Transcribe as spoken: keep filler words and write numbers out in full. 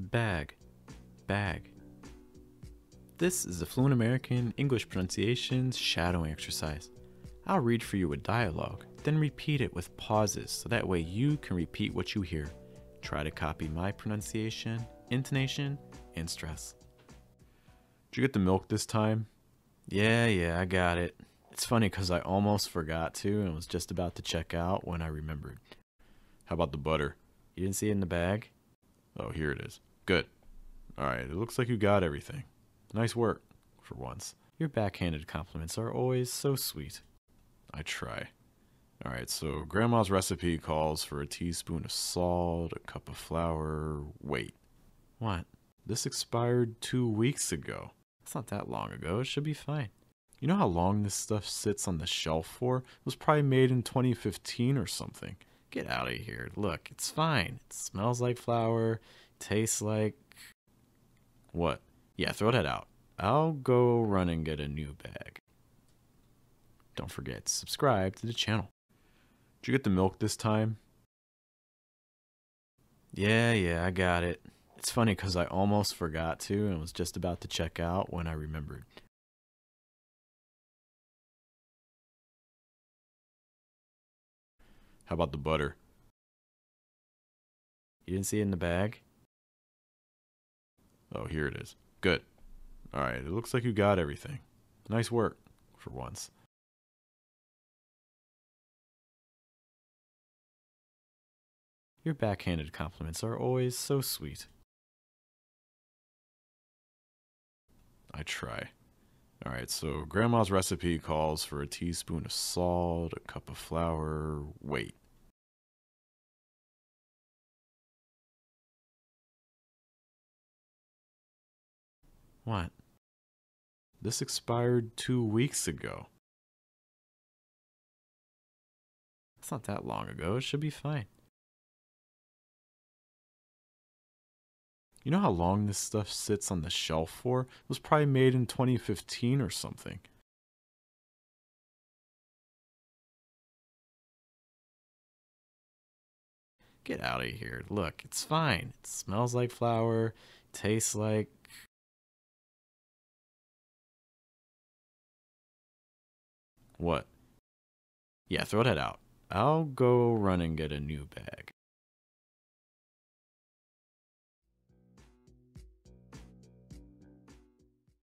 bag, bag. This is the Fluent American English pronunciations shadowing exercise. I'll read for you a dialogue, then repeat it with pauses so that way you can repeat what you hear. Try to copy my pronunciation, intonation, and stress. Did you get the milk this time? Yeah, yeah, I got it. It's funny because I almost forgot to and was just about to check out when I remembered. How about the butter? You didn't see it in the bag? Oh, here it is. Good. All right, it looks like you got everything. Nice work, for once. Your backhanded compliments are always so sweet. I try. All right, so grandma's recipe calls for a teaspoon of salt, a cup of flour. Wait. What? This expired two weeks ago. It's not that long ago. It should be fine. You know how long this stuff sits on the shelf for? It was probably made in twenty fifteen or something. Get out of here. Look, it's fine. It smells like flour. Tastes like... What? Yeah, throw that out. I'll go run and get a new bag. Don't forget to subscribe to the channel. Did you get the milk this time? Yeah, yeah, I got it. It's funny because I almost forgot to and was just about to check out when I remembered. How about the butter? You didn't see it in the bag? Oh, here it is. Good. All right, it looks like you got everything. Nice work, for once. Your backhanded compliments are always so sweet. I try. All right, so grandma's recipe calls for a teaspoon of salt, a cup of flour. Wait. What? This expired two weeks ago. It's not that long ago. It should be fine. You know how long this stuff sits on the shelf for? It was probably made in twenty fifteen or something. Get out of here. Look, it's fine. It smells like flour. Tastes like... What? Yeah, throw that out. I'll go run and get a new bag.